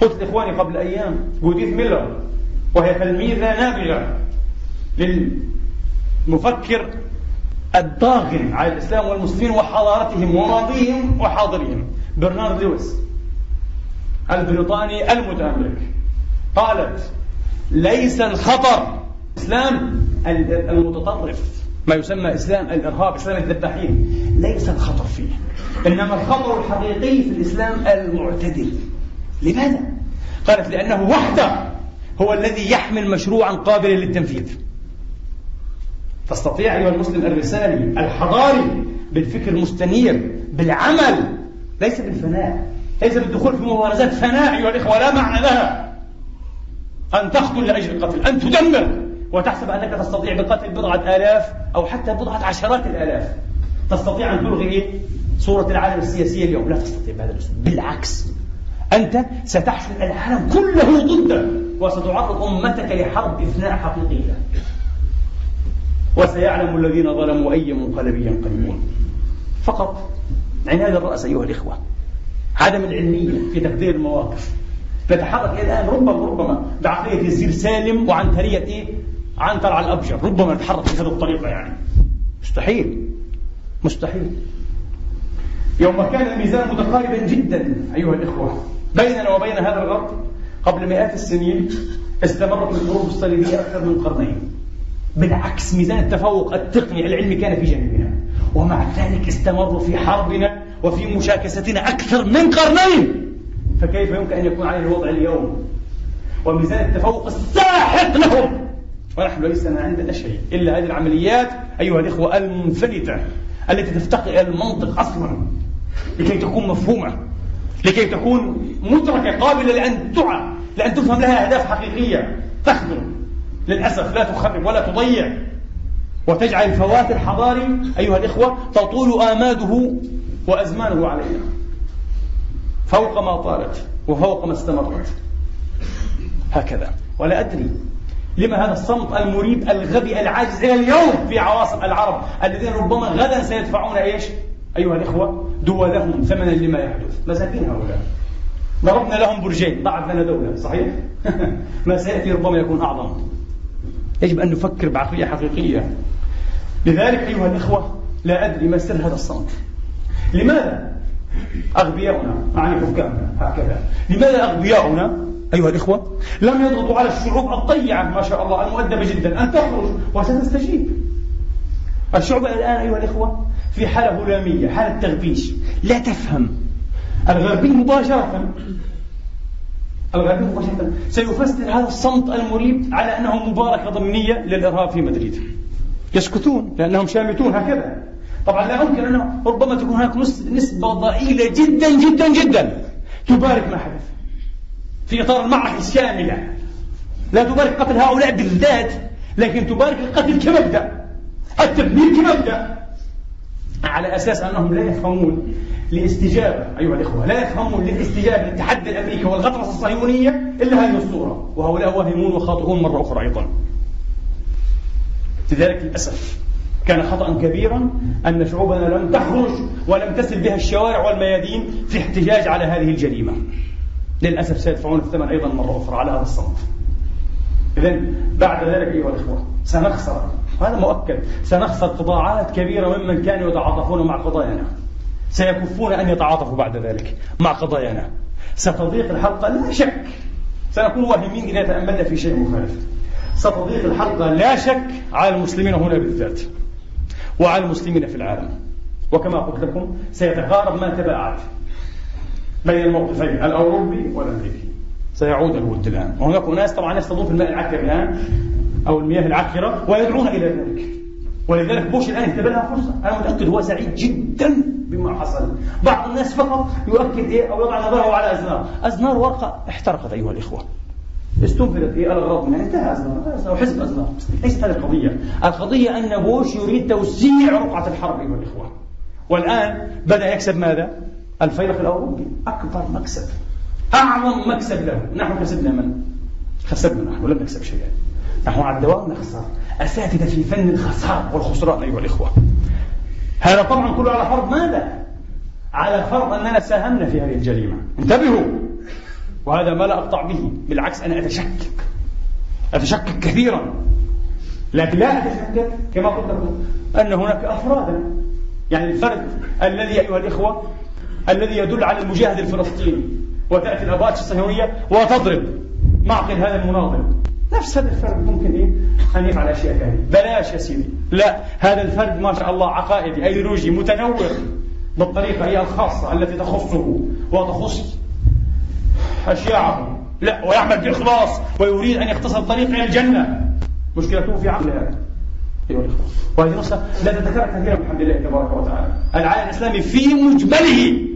قلت لإخواني قبل أيام جوديث ميلر وهي تلميذة نابغة للمفكر الطاغٍ على الإسلام والمسلمين وحضارتهم وماضيهم وحاضرهم برنارد لويس البريطاني المتأملك، قالت: ليس الخطر الإسلام المتطرف، ما يسمى إسلام الإرهاب، إسلام الذباحين، ليس الخطر فيه، إنما الخطر الحقيقي في الإسلام المعتدل. لماذا؟ قالت: لأنه وحده هو الذي يحمل مشروعا قابلا للتنفيذ. تستطيع أيها المسلم الرسالي الحضاري بالفكر المستنير بالعمل، ليس بالفناء، ليس بالدخول في مبارزات فناء أيها الإخوة لا معنى لها، أن تقتل لأجل القتل، أن تدمر وتحسب أنك تستطيع بقتل بضعة آلاف أو حتى بضعة عشرات الآلاف تستطيع أن تلغي صورة العالم السياسية اليوم. لا تستطيع بهذا الأسلوب، بالعكس أنت ستحشد العالم كله ضدك وستعرض أمتك لحرب إفناء حقيقية، وسيعلم الذين ظلموا أي منقلب ينقلبون. فقط عناد الرأس أيها الإخوة، عدم العلمية في تقدير المواقف. نتحرك الآن ربما بعقلية الزير سالم وعنترية عنتر على الأبجر، ربما نتحرك بهذه الطريقة، يعني مستحيل. يوم كان الميزان متقاربا جدا أيها الإخوة بيننا وبين هذا الغرب قبل مئات السنين، استمرت الحروب الصليبية أكثر من قرنين. بالعكس، ميزان التفوق التقني العلمي كان في جانبنا، ومع ذلك استمروا في حربنا وفي مشاكستنا أكثر من قرنين، فكيف يمكن أن يكون عليه الوضع اليوم وميزان التفوق الساحق لهم؟ ونحن ليس عندنا شيء إلا هذه العمليات أيها الإخوة المنفلتة التي تفتقر إلى المنطق أصلا، لكي تكون مفهومة، لكي تكون مدركة قابلة لأن تعى، لأن تفهم، لها أهداف حقيقية، تخدم، للأسف لا تخرب ولا تضيع، وتجعل الفوات الحضاري أيها الإخوة تطول آماده وأزمانه علينا فوق ما طالت وفوق ما استمرت هكذا. ولا أدري لما هذا الصمت المريب الغبي العاجز إلى اليوم في عواصم العرب الذين ربما غدا سيدفعون إيش أيها الإخوة دولهم ثمنا لما يحدث. مساكين هؤلاء، ضربنا لهم برجين، ضاعت لنا دولة، صحيح؟ ما سيأتي ربما يكون أعظم. يجب أن نفكر بعقلية حقيقية. لذلك أيها الإخوة لا أدري ما سر هذا الصمت. لماذا أغبياؤنا، أعني حكامنا هكذا، لماذا أغبياؤنا أيها الإخوة لم يضغطوا على الشعوب الطيعة ما شاء الله المؤدبة جدا أن تخرج وستستجيب؟ الشعوب الآن أيها الإخوة في حالة هلامية، حالة تغبيش لا تفهم. الغربي مباشرة سيفسر هذا الصمت المريب على أنه مباركة ضمنية للإرهاب في مدريد، يسكتون لأنهم شامتون هكذا. طبعا لا يمكن، أنه ربما تكون هناك نسبة ضئيلة جدا جدا جدا تبارك ما حدث في إطار المعركة الشاملة، لا تبارك قتل هؤلاء بالذات، لكن تبارك القتل كمبدأ، التدمير كمبدأ، على أساس أنهم لا يفهمون للاستجابة أيها الإخوة، لا يفهمون للاستجابة للتحدي الأمريكي والغطرسة الصهيونية إلا هذه الصورة، وهؤلاء واهمون وخاطئون مرة أخرى أيضا. لذلك للأسف كان خطأ كبيرا أن شعوبنا لم تخرج ولم تسل بها الشوارع والميادين في احتجاج على هذه الجريمة. للأسف سيدفعون الثمن أيضا مرة أخرى على هذا الصمت. إذن بعد ذلك أيها الإخوة سنخسر، هذا مؤكد، سنخسر قطاعات كبيرة ممن كانوا يتعاطفون مع قضايانا، سيكفون أن يتعاطفوا بعد ذلك مع قضايانا، ستضيق الحلقة لا شك، سنكون واهمين إذا تأملنا في شيء مخالف، ستضيق الحلقة لا شك على المسلمين هنا بالذات وعلى المسلمين في العالم. وكما قلت لكم سيتقارب ما تباعد بين الموقفين الأوروبي والأمريكي، سيعود الود الآن، وهناك أناس طبعا يصطادون في الماء العكر الآن أو المياه العكرة ويدعون إلى ذلك، ولذلك بوش الآن اهتبى لها فرصة. أنا متأكد هو سعيد جدا بما حصل. بعض الناس فقط يؤكد أو يضع نظره على أزنار ورقة احترقت أيها الإخوة، استنفذت الأغراض منها، انتهى أزنار وحزب أزنار. ليست هذه القضية، القضية أن بوش يريد توسيع رقعة الحرب أيها الإخوة، والآن بدأ يكسب ماذا؟ الفيلق الأوروبي أكبر مكسب، أعظم مكسب له. نحن كسبنا من؟ خسرنا نحن، ولم نكسب شيئا، نحن على الدوام نخسر، أساتذة في فن الخسارة والخسران أيها الإخوة. هذا طبعا كله على فرض ماذا؟ على فرض أننا ساهمنا في هذه الجريمة، انتبهوا، وهذا ما لا أقطع به، بالعكس أنا أتشكك كثيرا، لكن لا أتشكك كما قلت لكم أن هناك أفرادا. يعني الفرد الذي أيها الإخوة الذي يدل على المجاهد الفلسطيني، وتأتي الأباتش الصهيونية وتضرب معقل هذا المناضل، نفس هذا الفرد ممكن أن يفعل أشياء ثانية. بلاش يا سيدي، لا، هذا الفرد ما شاء الله عقائدي أيديولوجي متنور بالطريقة هي الخاصة التي تخصه وتخص أشياعه، لا، ويعمل بإخلاص ويريد أن يختصر الطريق إلى الجنة. مشكلته في عقله هذا. وهذه نص لا تتكرر كثيرا، الحمد لله تبارك وتعالى. العالم الإسلامي في مجمله